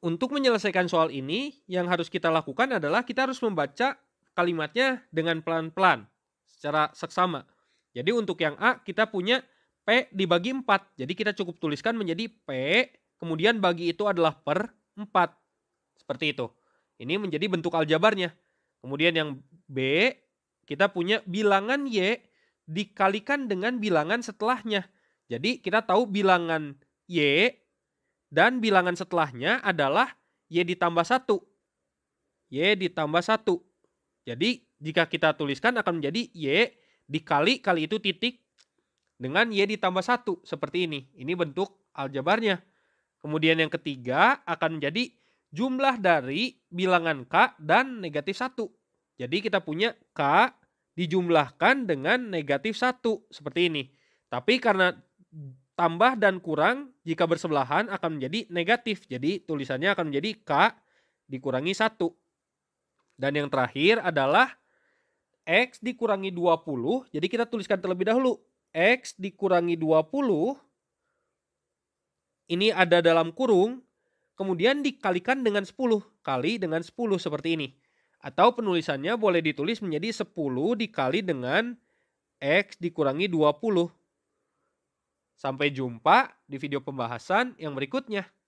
Untuk menyelesaikan soal ini, yang harus kita lakukan adalah kita harus membaca kalimatnya dengan pelan-pelan, secara seksama. Jadi untuk yang A, kita punya P dibagi 4. Jadi kita cukup tuliskan menjadi P, kemudian bagi itu adalah per 4. Seperti itu. Ini menjadi bentuk aljabarnya. Kemudian yang B, kita punya bilangan Y dikalikan dengan bilangan setelahnya. Jadi kita tahu bilangan Y dan bilangan setelahnya adalah Y ditambah 1. Y ditambah 1. Jadi jika kita tuliskan akan menjadi Y dikali, kali itu titik, dengan Y ditambah 1. Seperti ini. Ini bentuk aljabarnya. Kemudian yang ketiga akan menjadi jumlah dari bilangan K dan negatif 1. Jadi kita punya K dijumlahkan dengan negatif 1. Seperti ini. Tapi karena tambah dan kurang jika bersebelahan akan menjadi negatif. Jadi tulisannya akan menjadi K dikurangi 1. Dan yang terakhir adalah X dikurangi 20. Jadi kita tuliskan terlebih dahulu. X dikurangi 20. Ini ada dalam kurung. Kemudian dikalikan dengan 10. Kali dengan 10 seperti ini. Atau penulisannya boleh ditulis menjadi 10 dikali dengan X dikurangi 20. Sampai jumpa di video pembahasan yang berikutnya.